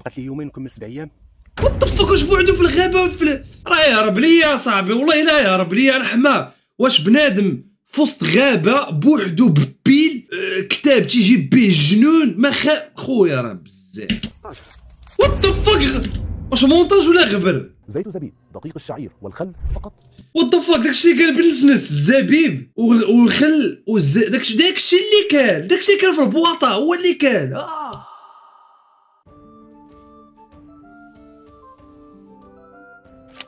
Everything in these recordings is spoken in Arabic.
بقات لي يومين نكمل 7 ايام. وطفك واش بعدو في الغابه راه يهرب ليا صاحبي، والله لا يهرب ليا الحمار. واش بنادم في وسط غابه بوحدو ببيل كتاب تيجيب به الجنون؟ ما خويا راه بزاف. وطفك واش مونتاج ولا غبر؟ زيت وزبيب، دقيق الشعير والخل فقط. وطفك داكشي اللي قال بنسنس، الزبيب والخل داكشي اللي كان، داكشي اللي كان في البواطه هو اللي كان.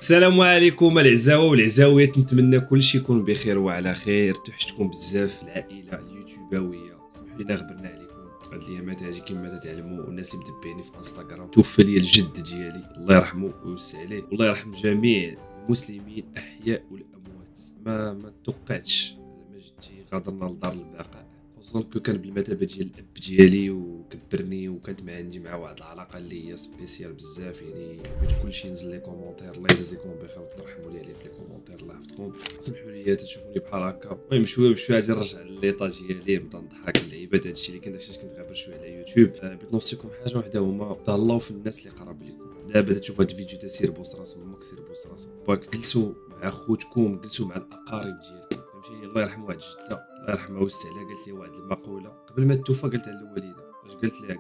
السلام عليكم العزاوة والعزاويات، نتمنى كلشي يكون بخير وعلى خير. توحشتكم بزاف العائلة اليوتيوباوية، سمحوا لينا غبرنا عليكم هاد اليامات هادي. كيما تعلموا الناس اللي متبعيني في انستغرام، توفى لي الجد ديالي الله يرحمه ويوسع عليه، والله يرحم جميع المسلمين الاحياء والاموات. ما توقعتش زعما جدي غادرنا لدار البقاء، خصوصا كو كان بالمثابه ديال الاب ديالي وكبرني، وكانت مع عندي مع واحد العلاقه اللي هي سبيسيال بزاف. يعني بغيت كلشي ينزل لي كومونتير، الله يجازيكم بخير وترحموا لي عليه في لي كومونتير، الله يحفظكم. سمحوا لي تشوفوني بحال هكا، المهم شويه بشويه عاد نرجع لليطا ديالي، نبدا نضحك اللعيبات. هادشي اللي كان داكشي كنت غابر شويه على يوتيوب. بغيت نوصيكم حاجه واحده، هما تهلاو في الناس اللي قراب ليكم. دابا تشوف هاد الفيديو تسير بوس راس امك، سير بوس راس باك، جلسوا مع خوتكم، جلسوا مع الاقارب ديالكم، فهمتيني. الله يرحم واحد الجده الله يرحمها ويوسع عليها، قالت لي واحد المقوله قبل ما توفى، قالتها للوالده. واش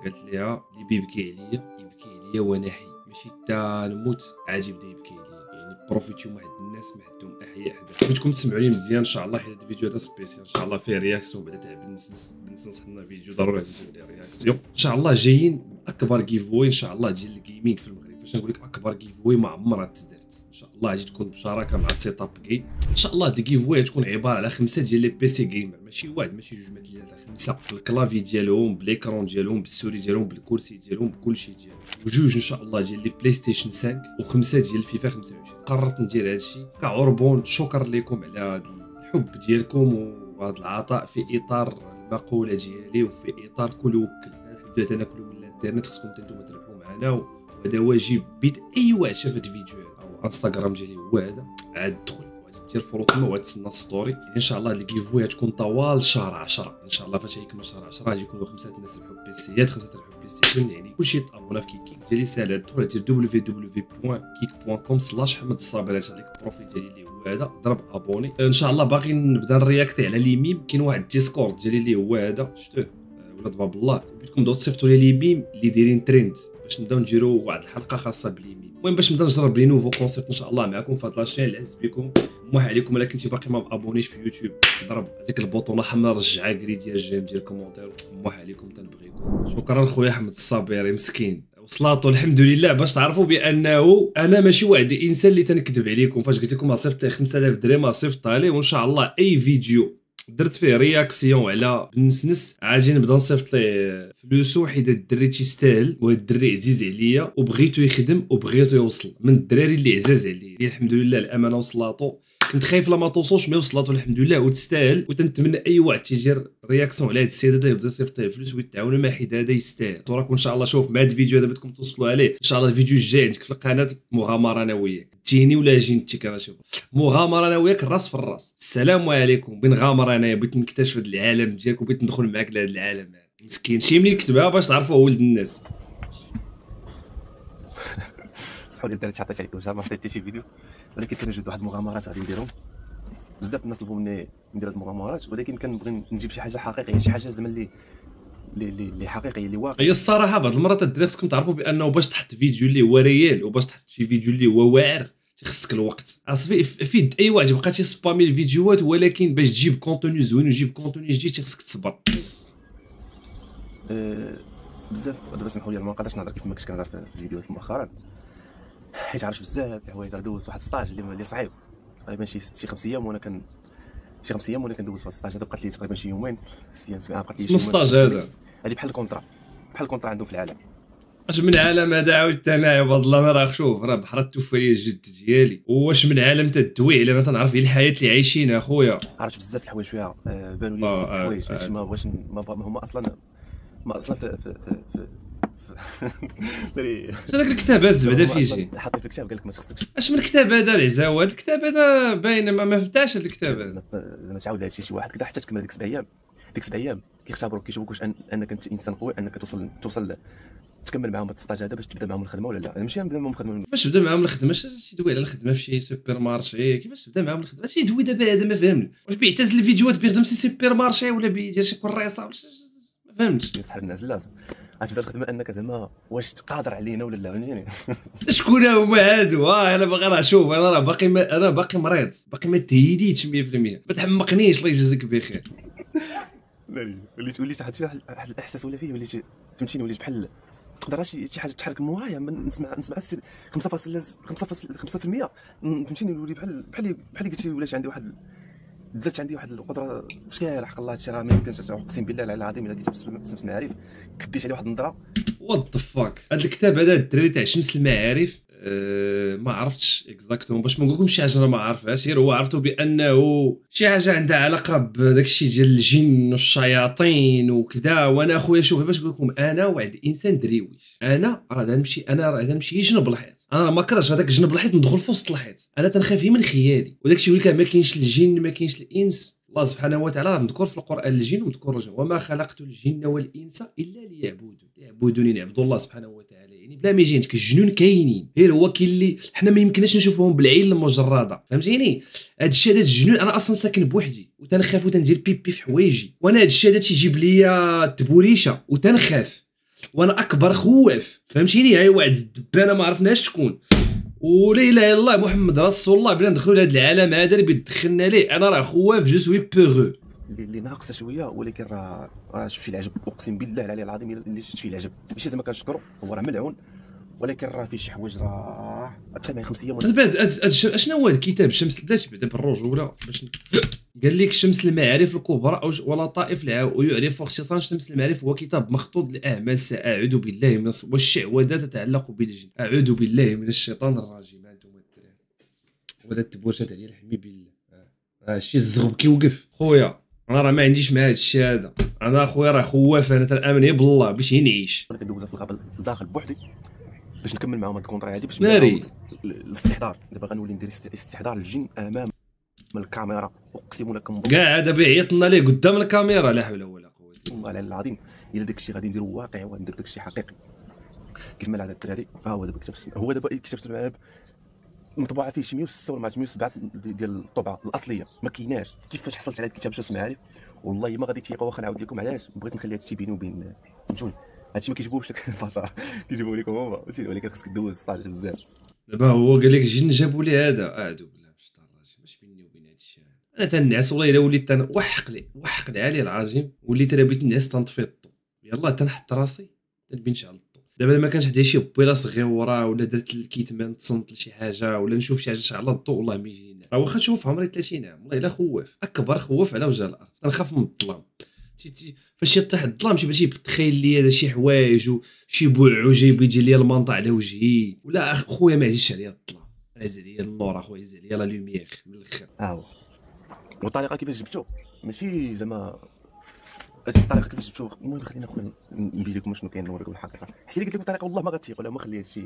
قالت ليها اللي بيبكي عليا يبكي عليا وانا حي، ماشي حتى نموت عاد يبدا يبكي عليا. يعني بروفيتيو واحد الناس ما حدهم احياء حدا. بغيتكم تسمعوا لي مزيان ان شاء الله، حيت هذا الفيديو هذا سبيسيال ان شاء الله، فيه رياكسيون بعدا تاع بنسنس. حنا فيديو ضروري تجيو لي رياكسيون ان شاء الله. جايين اكبر كيفوي ان شاء الله ديال الجيمنج في المغرب. فاش نقول لك اكبر كيفوي ما عمرها تدارت ان شي شاء الله، غادي تكون بشراكه مع سيت اب كي ان شاء الله. دي كيفوي تكون عباره على 5 ديال لي بيسي جيمر، ماشي واحد ماشي جوج، ماشي 3 5، بالكلافي ديالهم، بليكرون ديالهم، بالسوري ديالهم، بالكرسي ديالهم، بكلشي ديالهم. وجوج ان شاء الله ديال لي بلاي ستيشن 5 و5 ديال الفيفا 25. قررت ندير هادشي كعربون. شكر لكم على هاد الحب ديالكم وهاد العطاء في اطار المقوله ديالي وفي اطار كل وكل. الحمد لله تناكلوا من الانترنت، خصكم نتوما تربحوا معنا، وهذا واجب بيد اي واحد شاف هاد الفيديو. انستغرام ديالي هو هذا، عاد دخل وعاد دير فولوكم وعاد تسنى ستوري. ان شاء الله الكيفوي غتكون طوال شهر 10 ان شاء الله. فاش غيكمل شهر 10 غادي يكونوا 5 الناس ربحوا بيسيات، 5 ربحوا بلاي ستيشن. يعني كلشي طابونا في كيك ديالي ساهل. دخل دير www.kick.com/ahmedsabiri، رجع لك البروفيل ديالي اللي هو هذا، ضرب ابوني. ان شاء الله باغي نبدا نرياكتي على لي ميم. كاين واحد الديسكورد ديالي اللي هو هذا، شفتوه ولا ضباب الله. بغيتكم دو تصيفطوا لي لي ميم اللي دايرين تريند باش نبداو نديروا واحد الحلقه خاصه بليمين. المهم باش نبدا نجرب لي نوفو كونسيبت ان شاء الله معكم في هاد لاشين. العز بكم موح عليكم. الا كنتي باقي ما مابونيش في يوتيوب، ضرب هذيك البوطونه الحمراء رجعها كري ديال الجيم ديال الكومونتير. موح عليكم، تنبغيكم. شكرا خويا احمد الصبيري مسكين وصلاتو. الحمد لله. باش تعرفوا بانه انا ماشي واحد الانسان اللي تنكذب عليكم. فاش قلت لكم صيفط 5000 درهم صيفط عليه، وان شاء الله اي فيديو درت فيه رياكسيون على بنسنس عاجي نبدا نصيفط ليه فلوسو، حيت الدري تيستاهل وهاد الدري عزيز عليا وبغيتو يخدم وبغيتو يوصل. من الدراري اللي عزاز عليا الحمد لله. الامانه وصلاتو، كنت خايف لا ما توصلش، مي وصلاتو الحمد لله وتستاهل. وتنتمنى اي واحد تيجير رياكسيون على هاد السيد هذا يبدا يصيفط ليه فلوس ويتعاونوا مع حيت هذا يستاهل. صراكم ان شاء الله. شوف مع هاد الفيديو هذا بدكم توصلوا عليه ان شاء الله. الفيديو الجاي عندك في القناه مغامره انا وياك، تجيني ولا جينتك انا. شوف مغامره انا وياك الراس في الراس. السلام عليكم. بنغامر انايا، بغيت نكتشف هاد العالم ديالك وبغيت ندخل معاك لهاد العالم هذا مسكين. شي منين كتبها باش تعرفوا ولد الناس. صحوا لي الدراري، تعطيت عليكم زعما حتى شي فيديو، ولكن كنوجد واحد المغامرات غادي نديرهم. بزاف الناس طلبوا مني ندير هاد المغامرات، ولكن كنبغي نجيب شي حاجه حقيقيه، شي حاجه زعما اللي حقيقيه اللي واقعيه. هي الصراحه بعض المرات الدراري خصكم تعرفوا بانه باش تحط فيديو اللي هو ريال وباش تحط شي فيديو اللي هو واعر خصك الوقت. اصافي فيد اي واحد بقى تيسبامي الفيديوهات، ولكن باش تجيب كونتوني زوين وتجيب كونتوني جديد خصك تصبر. بزاف دابا سمحوا لي ما نقدرش نهضر كيف ما كنت كنهضر في الفيديوهات مؤخرا، حيت عارف بزاف تاع حوايج. دوزت واحد السطاج اللي صعيب تقريبا شي 5 ايام، وانا كان شي 5 ايام وانا كندوز في السطاج هذا. بقات لي تقريبا شي يومين، بقات لي شي السطاج هذا. هذه بحال الكونترا عندهم في العالم. واش من عالم هذا عاود تناعي بعض الله. انا راه شوف راه بحر التوفى ليا الجد ديالي، واش من عالم تدوي على انا تنعرف على الحياه اللي عايشينها اخويا. عرفت بزاف الحوايج فيها، بانوا لي بزاف الحوايج باش ما هما اصلا هذاك الكتاب هز بعدا فيجي حاط في الكتاب قال لك ما تخصكش. اش من كتاب هذا العزاوه؟ هذا الكتاب هذا باين ما فتحش هذا الكتاب هذا. زعما تعاود هادشي شي واحد كذا حتى تكمل ديك 7 ايام كيختبروك كيشوفوك واش انك انت انسان قوي، انك توصل تكمل معاهم السطاج هذا باش تبدا معاهم الخدمه ولا لا؟ ماشي نبدا معاهم الخدمه، باش تبدا معاهم الخدمه شي دوي على الخدمه في شي سوبر مارشي، كيفاش تبدا معاهم الخدمه؟ شي دوي دابا هذا ما فهمني، واش بيعتزل الفيديوهات بيخدم شي سوبر مارشي ولا بيدير شي كريصه ما فهمتش. يسحب الناس لازم غتبدا الخدمه انك زعما واش تقادر علينا ولا لا، فهمتيني. شكون هما هادو؟ انا باغي راه شوف انا راه باقي انا باقي مريض، باقي ما تهيديتش 100%، ما تحمقنيش الله يجازيك بخير. وليت حتى واحد الاحساس ولا فيه، وليت فهمتيني، وليت بحال تقدر شي حاجه تحرك من ورايا، نسمع 5.5% فهمتيني، نولي بحال قلتي ولات عندي واحد، زادت عندي واحد القدره مشكله حق الله. هادشي راه ما يمكنش، اقسم بالله العلي العظيم الا كنت بسمة المعارف كديت عليه واحد النظره. وات ذا فاك هاد الكتاب هذا الدراري تاع شمس المعارف، ما عرفتش اكزاكتوم باش ما نقولكمش شي حاجه انا ما عارفهاش، غير هو عرفتو بانه شي حاجه عندها علاقه بداك الشيء ديال الجن والشياطين وكذا. وانا اخويا شوف باش نقول لكم، انا واحد الانسان درويش، انا راه غنمشي، جنب الحيط، انا ما كرهتش هذاك جنب الحيط ندخل في وسط الحيط، انا تنخاف من خيالي. وداك الشيء يقول لك ما كاينش الجن ما كاينش الانس، الله سبحانه وتعالى مذكور في القران الجن ومذكور الجن، وما خلقت الجن والانس الا ليعبدون، يعبدونني يعبدوا الله سبحانه وتعالى، يعني بلا ما يجي عندك الجنون كاينين، غير هو كاين اللي حنا ما يمكنناش نشوفوهم بالعين المجرده، فهمتيني. هاد الشيء هذا الجنون، انا اصلا ساكن بوحدي وتنخاف وتندير بيبي في حوايجي، وانا هاد الشيء هذا تيجيب ليا التبوريشه وتنخاف، وانا اكبر خواف فهمتيني. هاي واحد الدبانه ما عرفناش شكون، ولا اله الا الله محمد رسول الله، بلا ندخلوا لهذا العالم هذا اللي بيدخلنا ليه. انا راه خواف، جو سوي بوغو اللي ناقصه شويه، ولكن راه شفت فيه العجب، اقسم بالله العلي العظيم اللي شفت فيه العجب، ماشي زعما كنشكرو هو راه ملعون، ولكن راه فيه شي حوايج راه تما 5 ايام. اشنو هو الكتاب شمس؟ بلاتي بعدا بالرجوله باش قال لك شمس المعارف الكبرى ولطائف ويعرف واختصارا شمس المعارف هو كتاب مخطوط للاعمال. ساعوذ بالله من والشعوذه تتعلق بالجن، اعوذ بالله من الشيطان الرجيم. انتم الدراري ولا التبوشات عليا الحمي بالله، هادشي الزغب كيوقف. خويا انا راه ما عنديش مع هاد الشيء هذا، انا خويا راه خواف، انا تنامن غير بالله باش نعيش. انا كندوزها في الغابه الداخل بوحدي باش نكمل معاهم هاد الكونطرا هادي، باش ناري الاستحضار. دابا غنولي ندير استحضار الجن امام من الكاميرا، اقسم لكم كاع هذا بيعيطنا ليه قدام الكاميرا، لا حول ولا قوه الا بالله العظيم. الا داك الشيء غادي نديرو واقع وندير داك الشيء حقيقي كيف ما هذا الدراري. ها هو دابا كتاب، هو دابا كتاب الملعب مطبوعه فيه شي 106 ولا 107 ديال الطبعه الاصليه، ما كايناش. كيفاش حصلت على الكتاب شمس المعارف؟ والله ما غادي تيقوا، واخا نعاود لكم علاش بغيت نخلي هادشي بيني وبين فهمتوني، هادشي ما كيجيبوهش لك البشر، كيجيبوه لكم هما فهمتيني، ولكن خصك دوز الصاج بزاف. دابا هو قال لك الجن جابوا لي هذا، اعوذ بالله من الشيطان الرجيم، باش بيني وبين هاد الشيء انا تنعس والله الا وليت وحق العلي العظيم، وليت انا بغيت نعس تنطفي الضو، يلاه تنحط راسي تنبي نشعل الضو. دابا ما كانش حدا شي بويله صغيوره ولا درت الكيتمان تصنت لشي حاجه ولا نشوف شي حاجه شعل الضو، والله ما يجينا. راه واخا نشوف عمري 30 عام والله الا خواف، اكبر خواف على وجه الارض، تنخاف من الظلام. فاش يطيح الظلام تيبدا تخيل لي هذا شي حوايج وشي بوعو جاي بيجي لي المنطقه على وجهي، ولا خويا ما عزيزش عليا الظلام، عز عليا النور اخويا، عز عليا لا لوميير من الاخر. هو والطريقه كيفاش جبتو ماشي زعما الطريقه كيفاش جبتو، المهم خلينا اخويا نبين لكم شنو كاين، نوريكم الحقيقه، حيت اللي قلت لكم الطريقه والله ما غتيقوا، لا ما خلي هادشي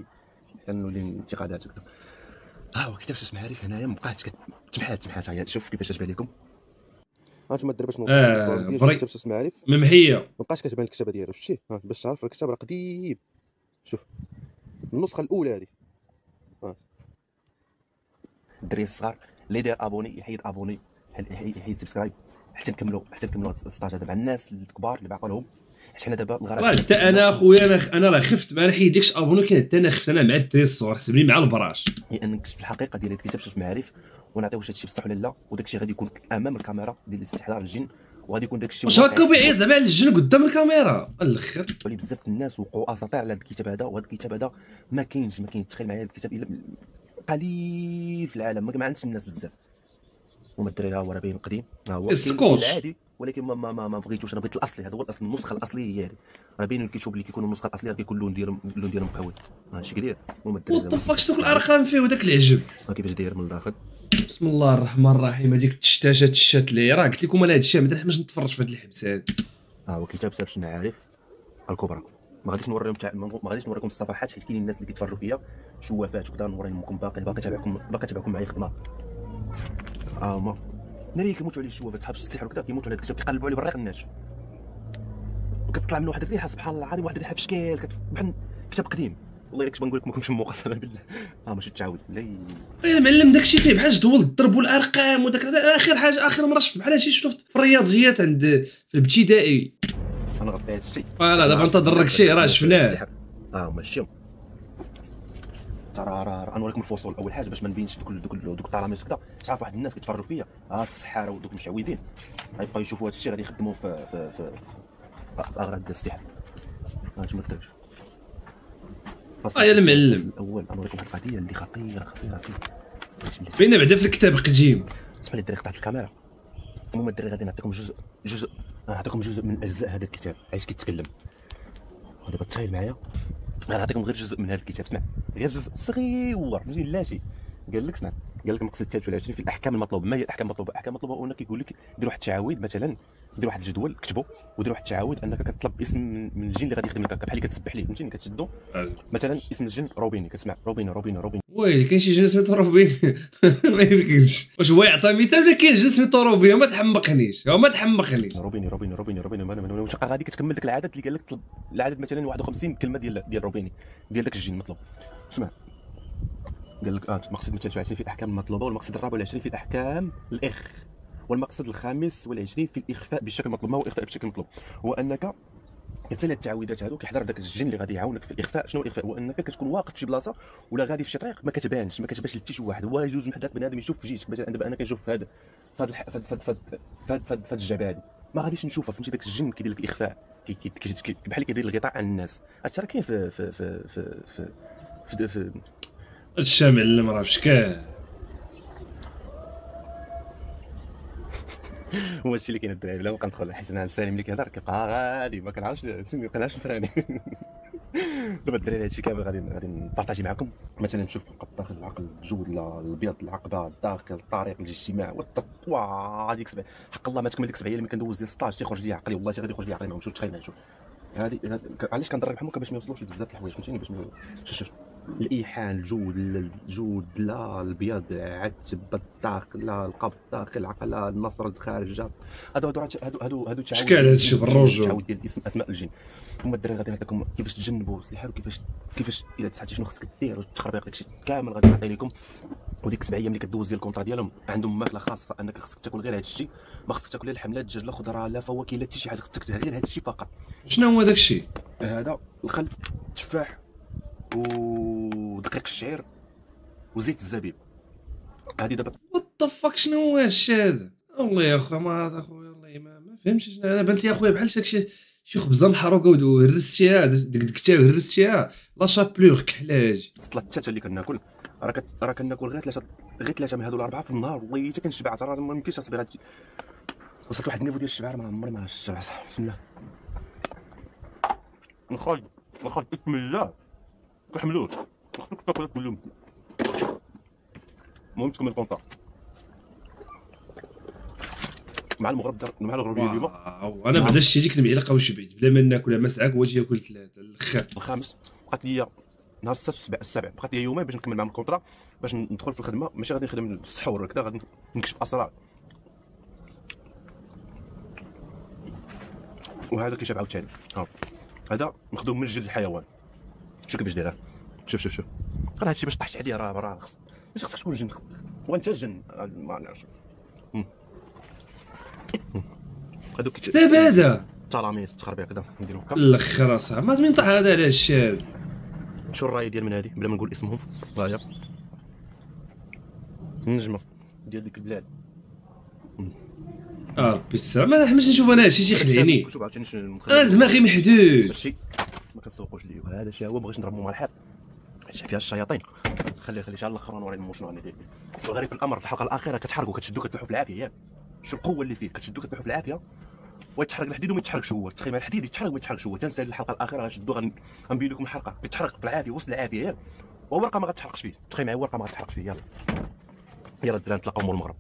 حتى نولي انتقادات هكذا. ها هو كتاب شمس المعارف هنايا، مابقاش تمحات هايا، شوف كيفاش تبان لكم. هانتوما الدراري باش نوضحوا الكتاب شمس المعارف ممحيه، ما بقاش كتبان الكتابه ديالو شفتي، باش تعرف الكتاب راه قديم. شوف النسخه الاولى هذه، الدراري الصغار اللي داير ابوني يحيد ابوني، يحيد سبسكرايب حتى نكملوا هذا السطاج هذا مع الناس الكبار اللي بعقلهم، حيت حنا دابا الغرض. راه حتى انا اخويا انا راه خفت ما نحيدكش ابوني، كاين حتى انا خفت، انا مع الدراري الصغار حسبني مع البراش، لان نكتشف الحقيقه ديال الكتاب شمس المعارف ونعطيو واش هادشي بصح ولا لا. وداك الشيء غادي يكون امام الكاميرا ديال الاستحضار الجن، وغادي يكون داك الشيء واش هاكا بيعي زعما على الجن قدام الكاميرا الاخر. ولي بزاف ديال الناس وقعوا اساطير على هذا الكتاب هذا، وهذا الكتاب هذا ما كاينش تخيل معايا، هذا الكتاب الا قليل في العالم، ما عندش الناس بزاف. هما الدراري ها هو راه باين قديم، ها هو عادي، ولكن ما بغيتوش، انا بغيت الاصلي، هذا هو الاصل، النسخه الاصليه ديالي راه باين الكيتشوب اللي كيكون النسخه الاصليه كيكون اللون ديالهم قوي، هادشي كدير. المهم الدراري وطفاك شنو الارقام فيه وداك العجب، ها كيفاش داير من الداخل. بسم الله الرحمن الرحيم، هذيك التشتاشات الشات لي راه قلت لكم انا هادشي ما تنحمش نتفرج في هاد الحبس هذا. ها هو كتاب شمس المعارف الكبرى، ما غاديش نوريكم الصفحات، حيت كاينين الناس اللي كيتفرجوا فيا شوافات وكذا، نوريكم باقي تابعكم معايا خدمه. هما ناري كيموتوا عليه الشوافات، صحاب السحر وكذا كيموتوا على هذا الكتاب، كيقلبوا عليه بالريق الناشف، وكتطلع منه واحد الريحه سبحان الله العظيم، واحد الريحه في شكل بحال كتاب قديم والله الا كنت بنقول لك ما كنتش مقسم بالله ماشي تعاود لا يا معلم. داكشي فيه بحال جدول الضرب والارقام وداك اخر حاجه اخر مره شفت بحال هادشي شفت في الرياضيات عند في الابتدائي. انا غطيت هادشي فوالا دابا انت ضرك شي راه شفناه ماشي راه غنوريكم الفصول. اول حاجه باش ما نبينش دوك الطراميس كدا تعرف واحد الناس كيتفرجوا فيا الصحاره ودوك المشعوذين غيبقاو يشوفوا هادشي غادي يخدموا في اغراض السحر. ما كتبتش يا المعلم الاول غنوريكم واحد القضيه اللي خطيره خطيره بينا بعدا في الكتاب قديم. اسمح لي الدري قطعت الكاميرا. المهم الدري غادي نعطيكم جزء نعطيكم جزء من اجزاء هذا الكتاب علاش كيتكلم دابا تخيل معايا غنعطيكم غير جزء من هذا الكتاب. اسمع غير جزء صغير ماشي لا شي. قال لك سمعت قال لك المقصد الثالث والعشرين في الاحكام المطلوبه. ما هي الاحكام المطلوبه؟ الاحكام المطلوبه هنا كيقول لك دير واحد التعاويذ مثلا دير واحد الجدول كتبه ودير واحد التعاويذ انك كتطلب اسم من الجن اللي غادي يخدم لك هكا بحال اللي كتسبح ليه فهمتيني كتشدو مثلا اسم الجن روبيني كتسمع روبيني روبيني روبيني ويلي كاين شي جن سميتو روبيني ما يمكنش واش هو يعطي مثال ولا كاين جن سميتو روبيني ما تحمقنيش ما تحمقنيش روبيني روبيني روبيني روبيني واش غادي كتكمل ديك العدد اللي قال لك طلب العدد مثلا 51 كلمه ديال روبيني ديال داك الجن مطلوب. اسمع قال لك المقصد 23 في الاحكام المطلوبه والمقصد 24 في الاحكام والمقصد 25 في الاخفاء بالشكل المطلوب. ما هو الاخفاء بالشكل المطلوب؟ هو انك كتسالي التعويذات هذو كيحضر داك الجن اللي غادي يعاونك في الاخفاء. شنو الاخفاء؟ هو انك كتكون واقف في شي بلاصه ولا غادي في شي طريق ما كتبانش ما كتبانش لحتى شي واحد هو يجوز من حداك بنادم يشوف في جيتك مثلا دابا انا كنشوف في هذا في هذا الجبل هذا ما غاديش نشوفها فهمتي داك الجن كيدير لك الاخفاء بحال كيدير الغطاء على الناس. هادشي راه كاين في في في في في, في الشامع اللي ما عرفش كاع هو هادشي اللي كاين الدراري بلا ما كندخل حيت انا سالم اللي كيهضر كيبقى غادي ما كنعرفش ما كنعرفش نفراني. دابا الدراري هادشي كامل غادي نبارطاجي معكم مثلا نشوف القطاخ العقل الجود الابيض العقبه الداخل الطريق الاجتماع والتقوى هذيك سبع حق الله ما تكمل ديك 7 ايام اللي كندوز ديال 16 تيخرج لي عقلي والله غادي يخرج لي عقلي معهم. شوف تخيل شوف هذه علاش كندربهم باش ما يوصلوش بزاف الحوايج فهمتيني باش شوف الايحان الجود لا البيض عتب الطاق لا القبض الطاق العقل النصر الخارجه هادو تعاود شكال هادشي بالرجوع تعاود ديال اسم اسماء الجن. هما الدراري غادي نعطيكم كيفاش تجنبوا السحر وكيفاش الا تسحرتي شنو خصك دير والتخربيق داكشي كامل غادي نعطي لكم. وديك 7 ايام اللي كدوز ديال الكونطرا ديالهم عندهم ماكله خاصه انك خصك تاكل غير هادشي ما خصك تاكل لا لحم لا دجاج لا خضره لا فواكه لا حتى شي حاجه خصك تاكل غير هادشي فقط. شنو هو داكشي؟ هذا الخل التفاح ودقيق الشعير وزيت الزبيب. هادي دابا وات ذا فاك شنو هو هادشي هذا؟ الله يا خويا ما عرفت اخويا والله ما فهمتش انا بانت لي اخويا بحال شي خبزه محروقه وهرستيها ديك التاو هرستيها لا شابلور كحلا هاجي السطله الثالثه اللي كناكل راه كناكل غير ثلاثه من هادو الاربعه في النهار والله حتى كنشبع حتى راه ما يمكنش اصبر هادشي وصلت لواحد النيفو ديال الشبع ما عمري ما شبع بسم الله نخرج بسم الله كحملوه خصك تاكل كلهم. المهم تكمل الكونطا مع المغرب مع الغربيه اليوم. انا بعدا شتي ديك المعلقه وشبعت بلا ما ناكل مسعك واجي ناكل ثلاثه الخامس بقات لي نهار السبع بقات لي يومين باش نكمل معهم الكونطا باش ندخل في الخدمه. ماشي غادي نخدم السحور هكذا غادي نكشف اسرار وهذا كيشبع عاوتاني. هذا مخدوم من جلد الحيوان شوف كيفاش دايره شوف غير هادشي باش طحت عليه راه ماشي خصك تكون جن وانت جن ما نعرفش هادوك دابا هذا التلاميذ التخربيق هذا نديرو هكا الاخر اصاحبي ما تمين طاح هذا على الشاب. شو الراي ديال من هذه بلا ما نقول اسمهم ها هي النجمه ديال ديك البلاد ربي السلام ما نحمش نشوف انا هادشي تيخلعني انا دماغي محدود ما كنسوقوش ليه هذا شي هو بغيت نضربو مع الحق حيت فيها الشياطين. خلي شحال الاخر ونوري لهم شنو غندير. والغريب الامر في الحلقه الاخيره كتحرقو كتشدو كتلوحو في العافيه ياك شو القوه اللي فيه كتشدو كتلوحو في العافيه ويتحرق الحديد وما يتحرقش هو تخيل مع الحديد يتحرق وما يتحرقش هو تنسى الحلقه الاخيره غنشدو غنبين لكم الحلقه كتحرق في العافيه وسط العافيه ياك وورقه ما غتحرقش فيه تخيل معايا ورقه ما غتحرقش فيه. يلا الدراري نتلاقاو مور المغرب.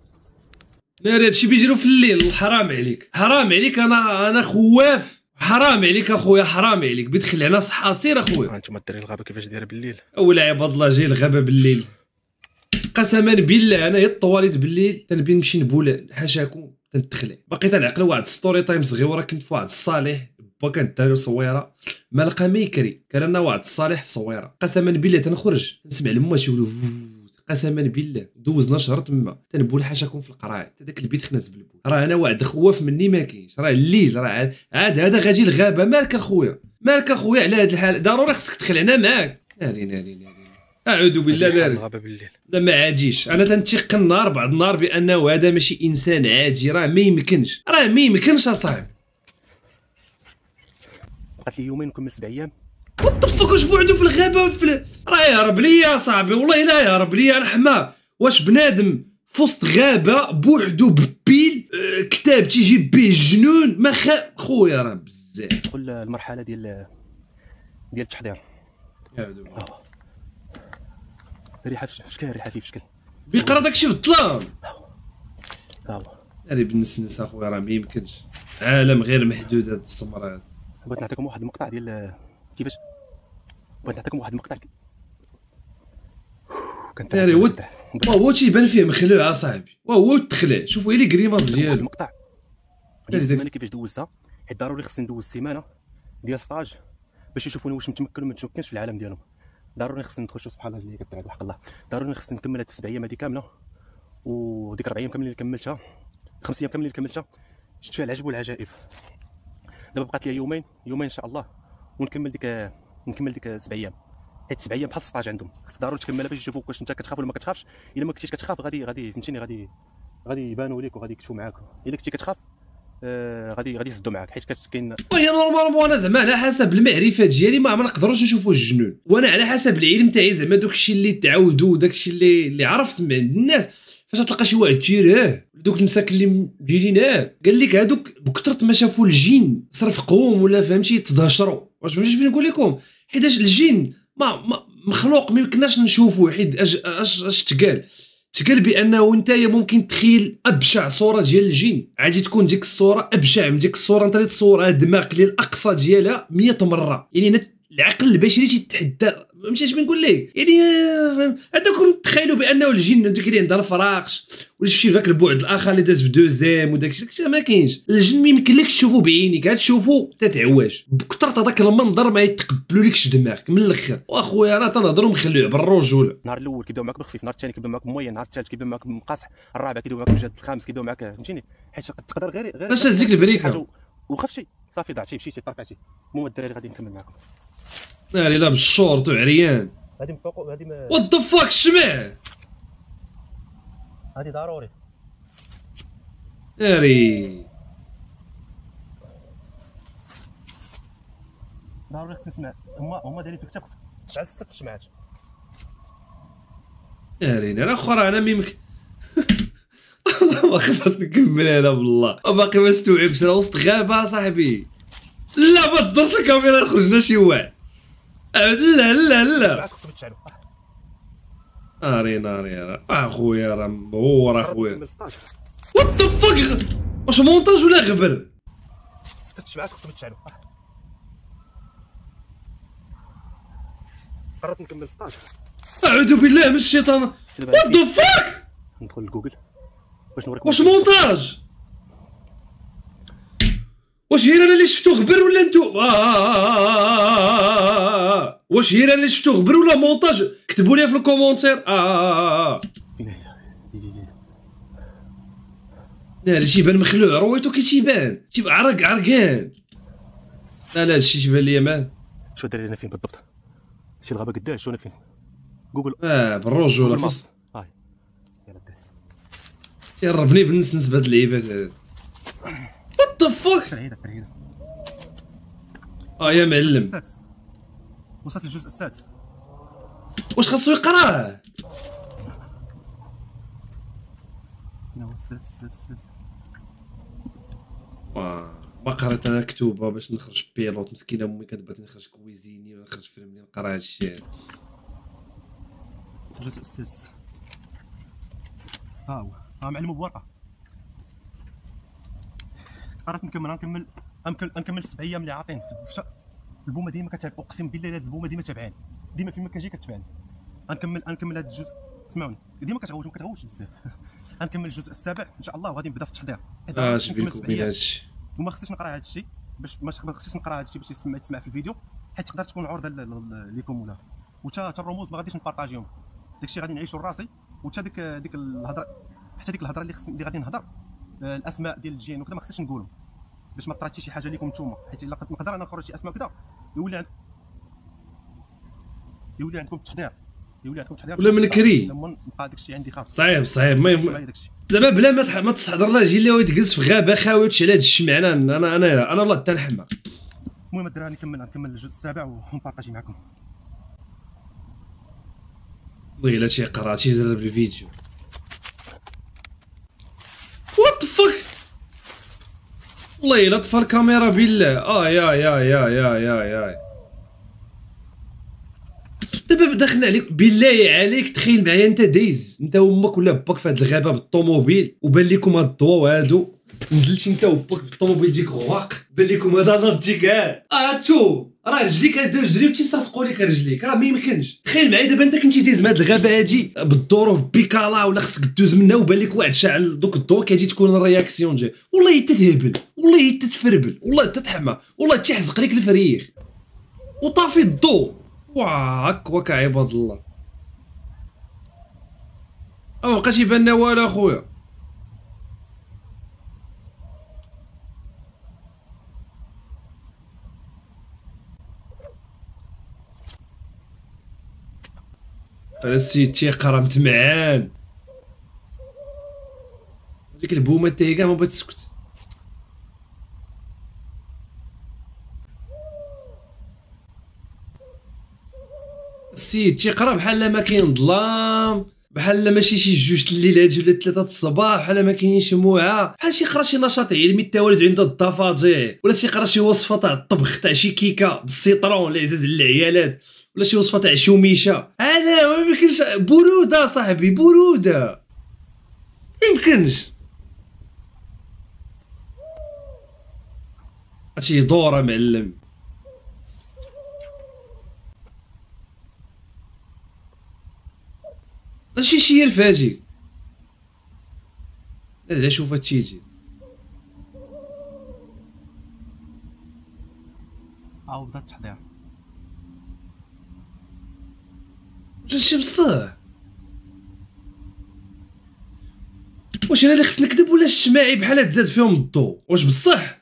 ناري هادشي بيجرو في الليل حرام عليك حرام عليك انا خواف حرام عليك اخويا حرام عليك بيدخل علينا صح اصير اخويا. انتم الدراري الغابه كيفاش دايره بالليل اول عباد الله جاي الغابه بالليل قسما بالله انا يا الطواليت بالليل تنبي نمشي نبول حاشاكم تندخل باقي تنعقل واحد ستوري تايم صغيره كنت في واحد الصالح وكانت الدراري وصويره ما لقى ما يكري. كان انا واحد الصالح في صويره، قسما بالله تنخرج تنسمع لما تيولو، قسما بالله دوزنا شهر تما تنبول حاشاكم في القرايه حتى داك البيت خناس بالبول. راه انا واحد الخواف مني ما كاينش، راه الليل راه عاد هذا غاجي الغابه. مالك اخويا مالك اخويا على هاد الحال، ضروري خصك تخلعنا معاك. ناري ناري ناري اعوذ بالله ناري الغابه بالليل. لا ما عاديش انا تنتيقن نهار بعد نهار بانه هذا ماشي انسان عادي، راه ما يمكنش راه ما يمكنش اصاحبي. بقات لي يومين نكمل 7 ايام. وطفك واش بعدو في الغابه راه يهرب ليا صاحبي، والله لا يهرب ليا الحمار. واش بنادم في وسط غابه بوحدو ببيل كتاب تيجي به الجنون؟ ما خويا راه بزاف. ندخل المرحله ديال التحضير. ريحه في شكل، ريحه في شكل بيقرا داكشي في الظلام. ها الله ناري بنسنس اخويا راه ما يمكنش، عالم غير محدود هاد السمره هاد. بغيت نعطيكم واحد المقطع ديال كيفاش، بغيت نعطيكم واحد المقطع كنت ناري هو تيبان فيه مخلوع اصاحبي، وهو تخلع. شوفوا لي كريماس ديالو المقطع ديال السيمانه كيفاش دوزتها، حيت ضروري خصني ندوز السيمانه ديال ستاج باش يشوفوني واش متمكن ولا ما متمكنش في العالم ديالهم. ضروري خصني ندخل شوف سبحان الله اللي كتعاد وحق الله. ضروري خصني نكمل هاد 7 ايام هادي كامله، وديك 4 ايام كاملين اللي كملتها، 5 ايام كاملين اللي كملتها شفت فيها العجب والعجائب. دابا بقات لي يومين ان شاء الله ونكمل ديك 7 ايام، حيت 7 ايام بحال 16 عندهم، خص ضروري تكملها باش يشوفوك واش انت كتخاف ولا ما كتخافش. الا ما كنتيش كتخاف غادي فهمتيني، غادي يبانوا ليك وغادي يكتفوا معاك. الا كنتي كتخاف غادي يسدوا معاك، حيت كاين هي نورمالمون. انا زعما على حسب المعرفه ديالي ما نقدروش نشوفوا الجنون، وانا على حسب العلم تاعي زعما دوك الشيء اللي تعودوا وداك الشيء اللي عرفت من عند الناس. فاش تلقى شي واحد تيراه دوك المساكن اللي مديريناه قال لك هذوك بكثرت ما شافوا الجن صرفقهم ولا فهمتي تدهشروا. واش فهمتي بغيت نقول لكم؟ حيت الجن ما مخلوق ما يمكنناش نشوفوه، حيت اش تقال بانه نتايا ممكن تخيل ابشع صوره ديال الجن، عادي تكون ديك الصوره ابشع من ديك الصوره انت اللي تصورها، دماغك للاقصى ديالها 100 مره. يعني العقل البشري تيتحدى، فهمتي اش بنقول لك؟ يعني هذاكم تخيلوا بانه الجن هذوك اللي عندها الفراقش ولا شفتي ذاك البعد الاخر اللي داز في دوزيام وداك الشيء ما كاينش. الجن ما يمكنلكش تشوفو بعينيك، عاد تشوفو تتعواج بكثرة هذاك المنظر ما يتقبلولكش دماغك من الاخر. واخويا انا تنهضروا مخلوع بالرجوله. النهار الاول كيبداو معاك بخفيف، النهار الثاني كيبداو معاك موين، النهار الثالث كيبداو معاك مقاصح، الرابع كيبداو معاك بجد، الخامس كيبداو معاك فهمتيني، حيت تقدر غير باش تهزيك البريكه وخفتي صافي ضعتي مشيتي طرفعتي. المهم الدراري غادي نكمل معاكم. ناري لا بالشورت وعريان غادي نفوقوا هادي ما وات ذا فاك. الشمع هادي ضروري ناري ضروري خصني نسمع. هما دايرين فيك تقف تشعل 6 شمعات ناري ناري اخرى. انا ميمك ما قدرت نكمل هنا بالله، باقي ما استوعبش راه وسط غابه صاحبي. لا ما تدورش الكاميرا خرجنا شي واحد. لا لا لا ناري ناري راه اخويا راه مغور اخويا. وات ذا فاك واش مونتاج ولا غبر؟ 6 شمعات كنت متشعلو قربت نكمل 16. اعوذ بالله من الشيطان. وات ذا فاك ندخل لجوجل باش نوريكم واش مونتاج. واش هير انا اللي شفتو غبر ولا انتو؟ واش هير انا اللي شفتو غبر ولا مونتاج؟ كتبوا لي في الكومونتير. لا تيبان مخلوع رويتو كي تيبان تيبقى عرقان. لا هادشي تيبان ليا مان. شو دري انا فين بالضبط؟ شي الغابه قداش؟ شو انا فين؟ جوجل بالرجوله فص تيربني بنسنس بهاد اللعيبات هادي. وات ذا فوك يا معلم وصلت للجزء 6. واش خاصو يقراه؟ نو 6. ما قريت انا كتوبه باش نخرج بيلوت. مسكينه امي كتبغي نخرج كويزيني ولا نخرج فيلم نقرا هادشي. الجزء 6 ها هو معلم بورقه. قررت نكمل 7 ايام اللي عاطين في البومه ديما كتعب. اقسم بالله هاد البومه ديما تابعاني، ديما فين ما كنجي كتبعني. غنكمل هاد الجزء. سمعوني ديما كتغوت بزاف. غنكمل الجزء 7 ان شاء الله وغادي نبدا في التحضير. نكمل 7 ايام وما خصنيش نقرا هاد الشيء باش ما خصنيش نقرا هادشي باش يتسمع في الفيديو، حيت تقدر تكون عرضه ليكم ولا وتا الرموز ما غاديش نبارطاجيهم، داكشي غادي نعيشو لراسي. وتا ديك الهضره، حتى ديك الهضره اللي غادي نهضر الاسماء ديال الجين وكذا ما خصنيش نقولهم باش ما طراتش شي حاجه ليكم نتوما، حيت الا كنت نقدر انا نخرج شي اسماء كذا يولي عندكم التحضير، يولي عندكم التحضير ولا منكري لما نبقى داكشي عندي خاص. صعيب دابا بلا ما تستحضر لا جي اللي هو يتجلس في غابه خاوي على هاد الشمع. انا والله حتى نحمق. المهم الدراري نكمل الجزء السابع ونبارطاجي معكم. والله الا شي قرا شي زرب الفيديو. وات ذا فك، والله الا طفى الكاميرا بالله. اي اي اي اي اي اي اي دابا داخلنا عليك بالله عليك. تخيل معايا انت دايز انت وامك ولا باك في هاد الغابه بالطوموبيل وبان لكم هاد الضوا هادو، نزلت انت وباك بالطوموبيل تجيك غواق بان لكم هذا ناض تجيك عاد شوف راه رجليك هاد رجلي تيصفقوا لك رجليك، راه ما يمكنش. تخيل معايا دابا انت كنتي دايز مع هاد الغابه هادي بالظروف بيكالا ولا خصك دوز منها وبان لك واحد شاعل دوك الضو كيجي تكون الرياكسيون ديالك، والله تتهبل والله تتفربل والله تتحمى والله تيحزق لك الفريخ وطافي الضو. واك واك عباد الله ما بقاش يبان لنا والو اخويا. انا السيد تيقرا متمعان، ديك البومه تاهي كاع ما بتسكت. السيد تيقرا بحال ما كاين ظلام، بحال ماشي شي جوج الليل هادي ولا 3 الصباح، بحال ما كاينش موعه، بحال تيقرا شي نشاط علمي التوالد عند الضفادع، ولا تيقرا شي وصفه تاع الطبخ تاع شي كيكه بالسيطرون اللي عزاز على العيالات، ولا شي وصفه تاع شوميشه. هذا ما يمكنش، بروده صاحبي بروده ما يمكنش. هادشي دوره معلم. ماشي شي يرفاجي لا شوف هادشي يجي. بدا التحضير شي بصح. واش انا اللي خفت نكذب ولا الشماعي بحال تزاد فيهم الضو؟ واش بصح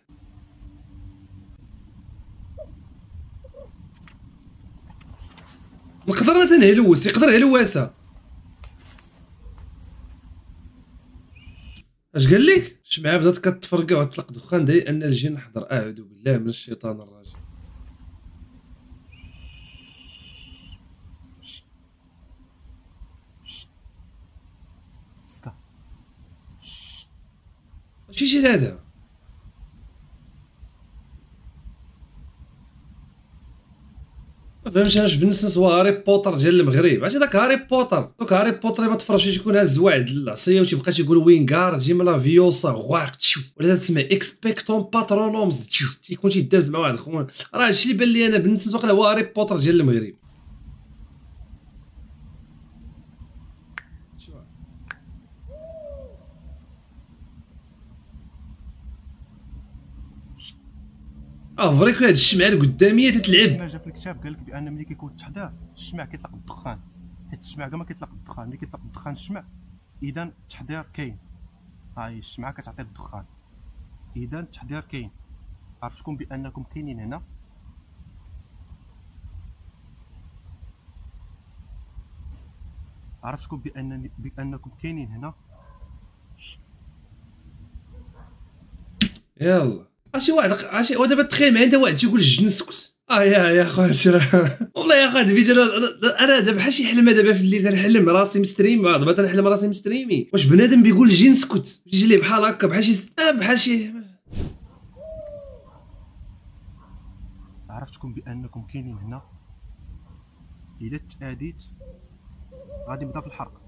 نقدر انا تنهلوس؟ يقدر هلواسه. اش قال لك؟ الشمعة بدات كتفرقع وتطلق دخان دليل ان الجن حضر. اعوذ بالله من الشيطان الرجيم. ماشي شي هذا ما فهمتش انا. بنسنس هو هاري بوتر ديال المغرب، عرفتي داك هاري بوتر، دوك هاري بوتر ما تفرجش تيكون هاز واحد العصيه وتيبقى تيقول وينغار جيم لا فيوسا غواق تشو، ولا تسمع اكسبكتون باترونومز تشو، تيكون تيداز مع واحد خوان. راه هادشي اللي بان لي انا بنسنس واقيلا هو هاري بوتر ديال المغرب. فريك هاد الشمعة اللي قدامي تتلعب. ما جا في الكتاب قال لك بان ملي كيكون التحضير الشمع كيطلق الدخان، حيت الشمع كاع ما كيطلق الدخان، ملي كيطلق الدخان الشمع، اذا التحضير كاين. هاي الشمعة كتعطي الدخان، اذا التحضير كاين. عرفتكم بانكم كاينين هنا. عرفتكم بانكم كاينين هنا. يلا شي واحد دابا تخيل معايا انت واحد تيقول الجن سكت. يا خويا هادشي راه والله يا خويا هاد الفيديو انا دابا بحال شي حلمه دابا في الليل تنحلم راسي مستريمي، دابا تنحلم راسي مستريمي. واش بنادم بيقول الجن سكت يجي ليه بحال هكا بحال شي عرفتكم بانكم كاينين هنا، الا تاديت غادي نبدا في الحرق،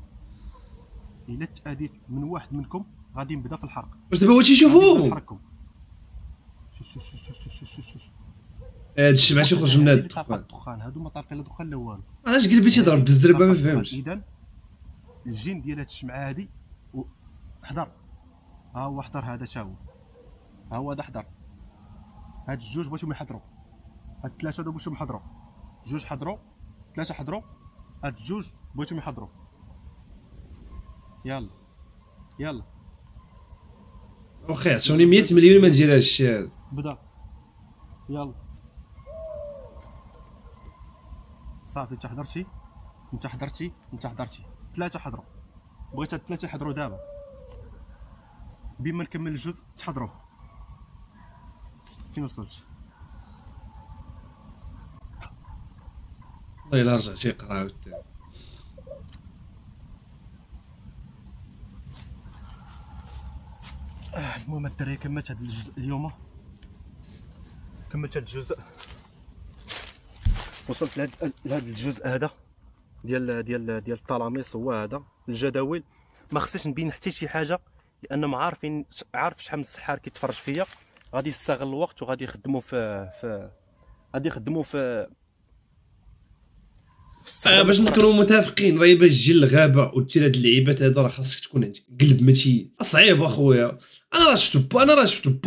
الا تاديت من واحد منكم غادي نبدا في الحرق. واش دابا هو تيشوفوهم؟ هاد الشمعة تيخرج من هاد الدخان، هادو ما طارق لا دخان لا والو. علاش قلبي تيضرب بالزربه ما فهمتش. اذا الجن ديال هاد الشمعة هادي حضر، ها هو حضر هذا تا هو، ها هو هذا حضر، هاد الجوج بغيتهم يحضروا، هاد الثلاثه هادو بغيتهم يحضروا، جوج حضروا، ثلاثه حضروا، هاد الجوج بغيتهم يحضروا. يلا يلا واخا عطوني 100 مليون ما ندير هاد الشيء هذا. بدا يلا صافي. انت حضرتي انت حضرتي انت حضرتي، ثلاثه حضروا، بغيت هاد الثلاثه يحضروا دابا، بما نكمل الجزء تحضروا. فين وصلت؟ والله الا رجع تيقرا عاوتاني. المهم الدراري كملت هاد الجزء اليوم، كملت هاد الجزء، وصلت لهاد الجزء هذا ديال ديال ديال الطلاميس. هو هذا الجداول، ما خصنيش نبين حتى شي حاجه، لانهم عارفين، عارف شحال من السحار كيتفرج فيا، غادي يستغل الوقت وغادي يخدموا في غادي يخدموا في باش نكونوا متفقين. راه باش تجي للغابه وتدير هاد اللعيبات هادو راه خاصك تكون عندك قلب، ماشي صعيب اخويا. انا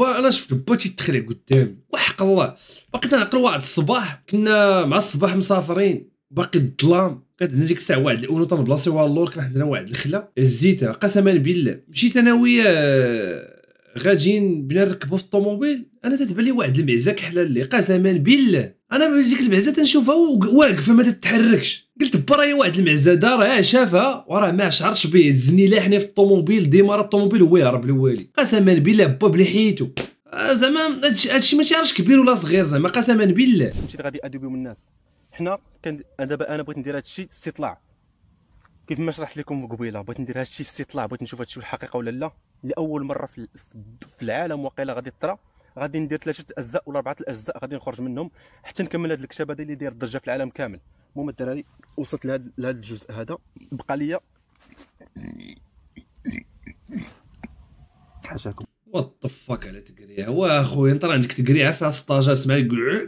راه شفت با تيتخلع قدامي، وحق الله باقي تنعقل. واحد الصباح كنا مع الصباح مسافرين، باقي الظلام، كانت عندنا ديك الساعه واحد الاونو تنبلاصي ورا اللور، كان عندنا واحد الخله هزيتها قسما بالله. مشيت انا وياه غاديين بنا نركبوا في الطوموبيل، انا تتبان لي واحد المعزه كحلال لي قسما بالله. انا ديك المعزه تنشوفها واقفه ما تتحركش، قلت برا هي واحد المعزه دار، راه شافها وراه ما شعرش به، زني لاحني في الطوموبيل، ديما راه الطوموبيل هو يهرب الوالي قسما بالله. باب اللي حيتو زعما هادشي ما تيعرفش كبير ولا صغير زعما قسما بالله. مشيت غادي ادوبي من الناس، حنا كان دابا انا بغيت ندير هادشي استطلاع كيف ما شرحت لكم قبيله، بغيت ندير هادشي استطلاع، بغيت نشوف هادشي الحقيقه ولا لا. لاول مره في العالم وقيله غادي طرا، غادي ندير 3 اجزاء ولا 4 اجزاء، غادي نخرج منهم حتى نكمل هذا الكتاب هذا اللي داير الضجه في العالم كامل. المهم الدراري وصلت لهذا الجزء هذا، بقى لي حاشاكم وات ذا فاك على تقريعه. واخويا انت راه عندك تقريعه فيها 16، اسمع لي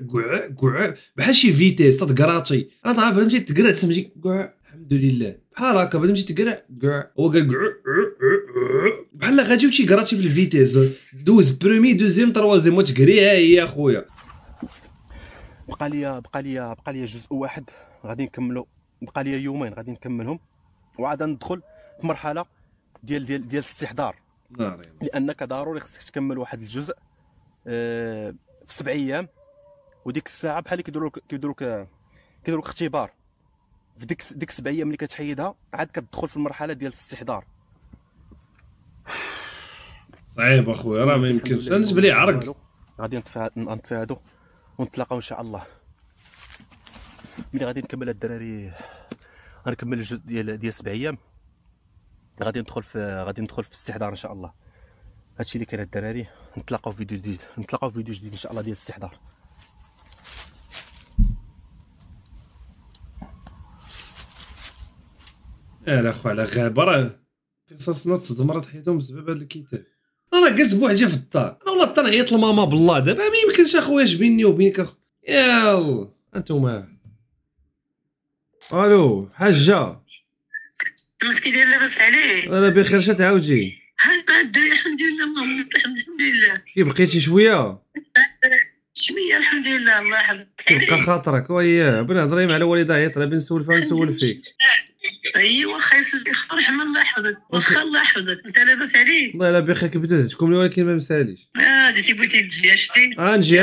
كوع كوع بحال شي فيتيس تتقراطي. انا تعرف ملي تقرا تسمجي كوع، الحمد لله بحال هكا بدا مشيت تقرع كاع، هو قال بحال غادي وتيقراطي في الفيتيز، دوز برومي دوزيام تروازيام وتقريها هي اخويا. بقى لي جزء واحد غادي نكملو، بقى لي يومين غادي نكملهم، وعاد ندخل في مرحله ديال ديال ديال الاستحضار، لانك ضروري خصك تكمل واحد الجزء في 7 ايام، وديك الساعه بحال كيديروك اختبار في ديك 7 ايام اللي كتحيدها، عاد كتدخل في المرحله ديال الاستحضار. صعيب اخويا راه ما يمكنش، انا بالنسبه لي عرق. غادي نطفي هادو ونتلاقاو ان شاء الله، ملي غادي نكمل الدراري غنكمل الجزء ديال 7 ايام، غادي ندخل في الاستحضار ان شاء الله. هادشي اللي كاين الدراري، نتلاقاو في فيديو جديد، نتلاقاو في فيديو جديد ان شاء الله ديال الاستحضار. لا خو على غابه راه قصصنا تصدم، راه تحيدهم بسبب هذا الكتاب. انا جالس بوحدي في الدار، انا والله تنعيط لماما بالله دابا ما يمكنش اخويا بيني وبينك اخويا. يلا انتوما الو حاجه، ما كيدير لاباس عليك؟ انا بخير، اش تعاودي؟ ها الدراري الحمد لله، اللهم الحمد لله. كي بقيتي شويه شويه الحمد لله الله يحفظك، كيبقى خاطرك وياه بنهضر مع الوالده، عيط لها بنسول فيها ونسول فيك. ايوا خايس بخير رحمه الله يحفظك، واخا الله يحفظك. انت لاباس عليك؟ والله الا بخير، كي بدات تكملي ولكن ما مساليش. قلتي بغيتي تجي شتي؟ نجي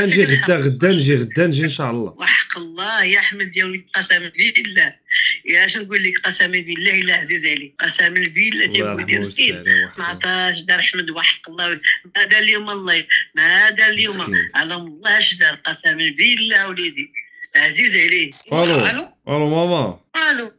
غدا نجي ان شاء الله. وحق الله يا احمد يا ولدي قسما بالله، يا اش نقول لك قسما بالله الا عزيز عليك، قسما بالله تيقول لي مسكين ما عطاش دار احمد، وحق الله ما دار اليوم، الله ما دار اليوم، على الله اش دار قسما بالله وليدي عزيز عليك. الو الو ماما. الو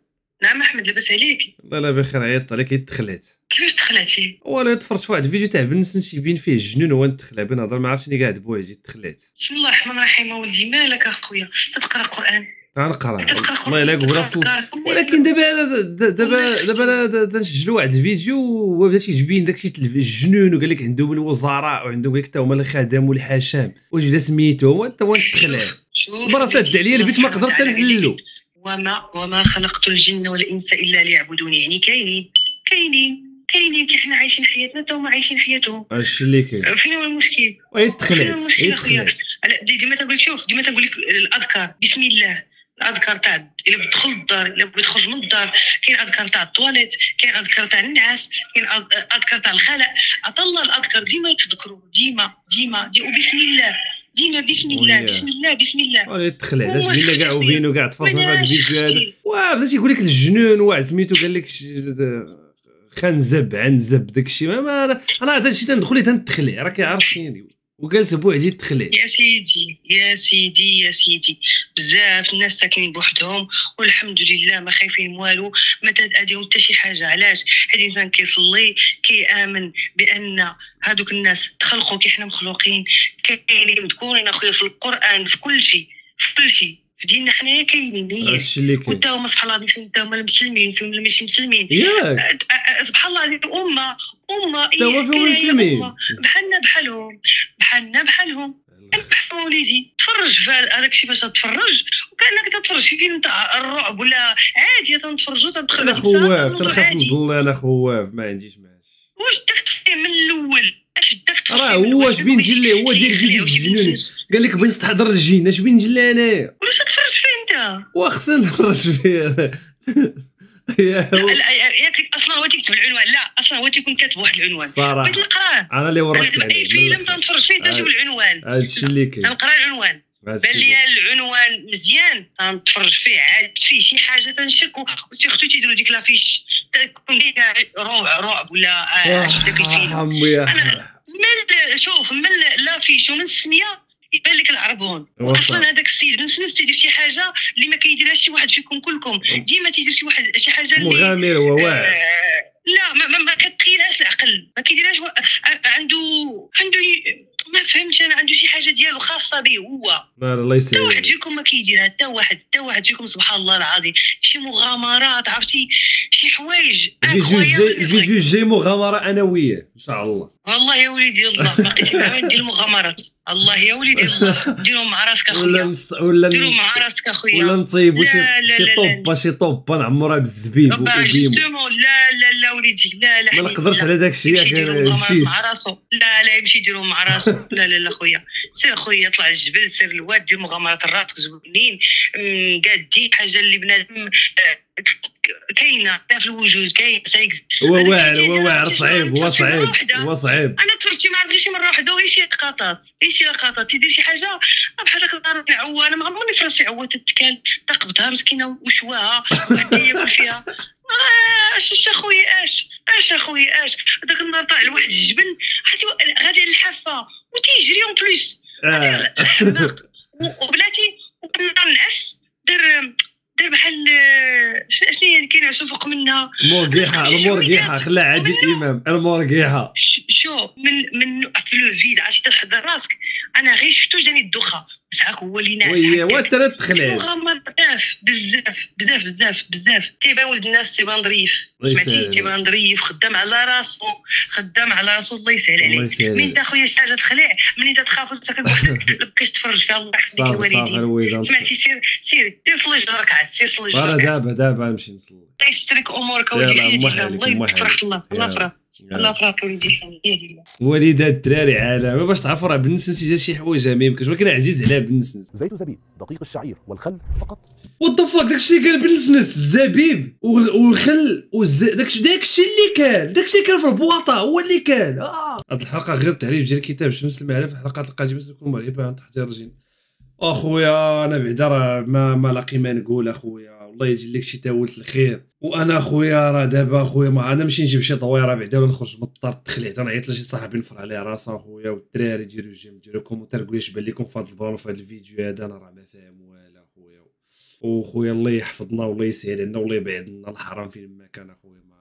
نعم احمد لاباس عليك؟ لا بخير، عيطت عليك تخلعت. كيفاش تخلعتي؟ والله تفرجت في واحد الفيديو تاع بنسنس يبين فيه الجنون، هو نتخلع بنهضر ما عرفتش قاعد بوحدي تخلعت. بسم الله الرحمن الرحيم، ولدي مالك اخويا؟ تقرا قران؟ غنقرا والله الا قبل اصلا، ولكن دابا انا تنسجل واحد الفيديو، هو بدا تيبين داكشي الجنون، وقال لك عندهم الوزراء وعندهم قال لك حتى هما الخدم والحشام، وجد سميتهم انت ونتخلع. برا سد عليا البيت ما قدرت حتى نحلو. وما خلقت الجن والانس الا ليعبدون، يعني كاينين قايلين كي حنا عايشين حياتنا تا هما عايشين حياتهم. اش اللي كاين؟ فين هو المشكل؟ يتخلعت ديما تنقول، شوف ديما تنقول لك الاذكار، بسم الله الاذكار تاع الا بدخل الدار، الا بغيت تخرج من الدار، كاين اذكار تاع الطواليت، كاين اذكار تاع النعاس، كاين اذكار تاع الخلع، اطلع الاذكار ديما يتذكروا ديما وبسم الله، ديما بسم الله بسم الله بسم الله. ولا تخلع علاش بلا كاع وبينو كاع تفرجوا هذا الفيديو هذا، وباش يقول لك الجنون وعزميتو قال لك خنزب عنزب داكشي. انا هذا الشيء تندخل ليه تنتخلع، راك عارفيني وجالس بوحدي تخلع. يا سيدي بزاف الناس ساكنين بوحدهم والحمد لله ما خايفين والو، ما تاديهم حتى شي حاجه. علاش؟ حيت الانسان كيصلي كيامن بان هادوك الناس تخلقوا كي حنا مخلوقين، كاينين مذكورين اخويا في القران، في كل شيء في ديننا حنايا كاينين. وتا هما سبحان الله فين تا هما المسلمين فين ماشي مسلمين، سبحان الله هذه الامه تا هو فيهم مسلمين بحالنا بحالهم. بحال وليدي تفرج في هذاك الشيء، باش تتفرج وكانك تتفرج في فيلم تاع الرعب ولا عادي تنتفرجوا تندخلوا. تنخاف من الله، انا خواف ما عنديش ماش. واش داك من الاول راه هو واش بين نجي ليه هو داير فيديو الجنون، قال لك بغيت نستحضر الجن، اش بين نجي ليه انايا؟ ولا تتفرج فيه انت؟ واخصني نتفرج فيه. ياك اصلا هو تيكتب العنوان، لا اصلا هو تيكون كاتب واحد العنوان بغيت نقراه. انا اللي وريت اي فيلم تنتفرج فيه تجيب العنوان، هادشي اللي كاين، تنقرا العنوان بان لي العنوان مزيان تنتفرج فيه، عاد فيه شي حاجه تنشك. وتيختو تيديروا ديك لافيش تكون فيها رعب ولا شفت داك الفيلم. انا من لافيش ومن السميه يبان لك العربون. اصلا هذاك السيد بنسنس تيدير شي حاجه اللي ما كيديرهاش شي واحد فيكم كلكم، ديما تيدير شي حاجه اللي مغامر وواعر. لا ما كتخيلهاش العقل، ما كيديرهاش. عنده ما فهمتش انا، عنده شي حاجه ديالو خاصه به هو. الله يسلمك. حتى واحد فيكم ما كيديرها، حتى واحد فيكم سبحان الله العظيم. شي مغامرات، عرفتي شي حوايج. الفيديو الجاي مغامره انا وياه ان شاء الله. والله يا وليدي الله باقي نعاود ندير المغامرات. الله يا وليدي الله، ديرهم مع راسك اخويا. ديرهم مع راسك اخويا. ولا نطيبوا شي طوبه نعمرها بالزبيب وبيمو. لا وليدي لا ما نقدرش على داك الشيء. يمشي مع راسو، لا يمشي يديرهم مع راسو. لا خويا، سير خويا، طلع الجبل، سير الواد، دير مغامرات الراتق زوينين قادين، حاجه اللي بنادم كاينه في الوجود، كاين هو واعر صعيب. انا تفرجت ما عرفت غير شي مره وحده، غير شي لقطات تيدير شي حاجه بحال هكا الدار عوانه، ما عمرني في راسي عوات تتكال تقبضها مسكينه وشواها وحدي ياكل فيها. اش اخويا داك النهار طلع لواحد الجبل، حيت غادي على الحافه وتيجري اون بليس وبلاتي. وكنا نعس دار بحال شنو هي اللي كينعسو فوق منها، المرقيحه خلا عادي الامام المرقيحه. شوف من في لو فيد عاد تحضر راسك. انا غير شفتو جاني الدوخه، بس هاك هو اللي ناعس. وي وانت لا تخلع بزاف. تيبان ولد الناس، تيبان ظريف، سمعتي، تيبان ظريف، خدام على راسو. الله يسهل عليك. من تا خويا شي حاجه تخلع، منين تخاف وتسكن بوحدك باش تفرج فيها الله يحفظك الوالدين. سمعتي، سير صلي جدرك، عاد سير صلي جدرك. دابا نمشي نصلي. الله يسترك امورك اوليدي، الله يبارك فيك. الله فرحك وليدي، يدي الله وليد. هاد الدراري عالم، باش تعرفوا راه بنسنس يدير شي حوايج ما يمكنش، ولكن عزيز على بنسنس زيت وزبيب، دقيق الشعير والخل فقط. وطفاك داكشي اللي قال بنسنس، الزبيب والخل داكشي اللي كان، في البواطه هو اللي كان. هاد الحلقه غير تعريف ديال الكتاب شمس المعرفه، في الحلقات القادمه سنكون مريبه عن تحضير الجن. اخويا انا بعدا راه ما لاقي ما نقول اخويا، الله يجي لك شي تاولت الخير. وانا خويا راه دابا خويا ما انا نمشي نجيب شي طويره بعدا ونخرج من الدار تخلعت، انا عيطت لشي صاحبي نفرح عليه راسه. خويا والدراري ديروا الجيم ديالكم وتركويش بان لكم فهاد البرون في هاد الفيديو هذا، انا راه ما فاهم والو خويا. وخويا الله يحفظنا والله يسهل علينا والله يبعد لنا الحرام فين ما كان اخويا.